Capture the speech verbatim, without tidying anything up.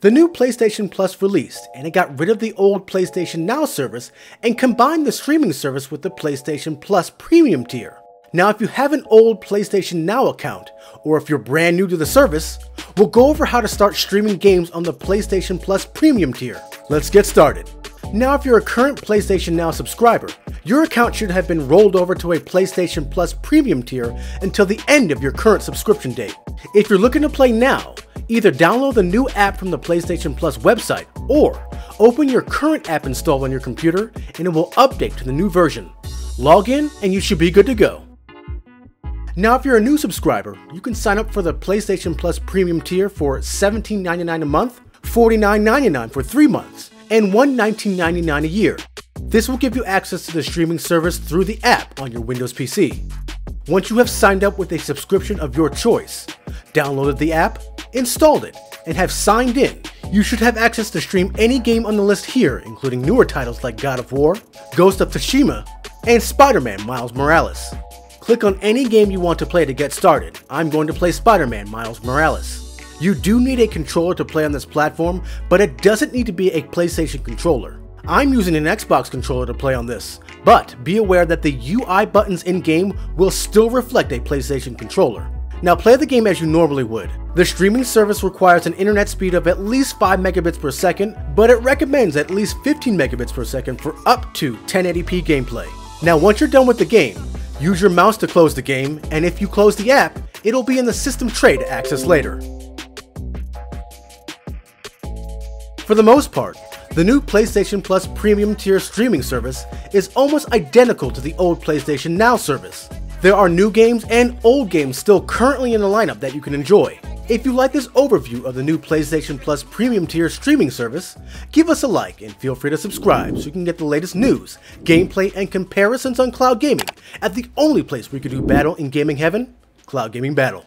The new PlayStation Plus released, and it got rid of the old PlayStation Now service and combined the streaming service with the PlayStation Plus Premium tier. Now if you have an old PlayStation Now account, or if you're brand new to the service, we'll go over how to start streaming games on the PlayStation Plus Premium tier. Let's get started. Now if you're a current PlayStation Now subscriber, your account should have been rolled over to a PlayStation Plus Premium tier until the end of your current subscription date. If you're looking to play now, either download the new app from the PlayStation Plus website, or open your current app installed on your computer and it will update to the new version. Log in and you should be good to go. Now if you're a new subscriber, you can sign up for the PlayStation Plus Premium tier for seventeen ninety-nine a month, forty-nine ninety-nine for three months, and one hundred nineteen ninety-nine a year. This will give you access to the streaming service through the app on your Windows P C. Once you have signed up with a subscription of your choice, downloaded the app, installed it, and have signed in, you should have access to stream any game on the list here, including newer titles like God of War, Ghost of Tsushima, and Spider-Man Miles Morales. Click on any game you want to play to get started. I'm going to play Spider-Man Miles Morales. You do need a controller to play on this platform, but it doesn't need to be a PlayStation controller. I'm using an Xbox controller to play on this, but be aware that the U I buttons in-game will still reflect a PlayStation controller. Now play the game as you normally would. The streaming service requires an internet speed of at least five megabits per second, but it recommends at least fifteen megabits per second for up to ten eighty p gameplay. Now once you're done with the game, use your mouse to close the game, and if you close the app, it'll be in the system tray to access later. For the most part, the new PlayStation Plus Premium tier streaming service is almost identical to the old PlayStation Now service. There are new games and old games still currently in the lineup that you can enjoy. If you like this overview of the new PlayStation Plus Premium tier streaming service, give us a like and feel free to subscribe so you can get the latest news, gameplay, and comparisons on Cloud Gaming at the only place where you can do battle in gaming heaven, Cloud Gaming Battle.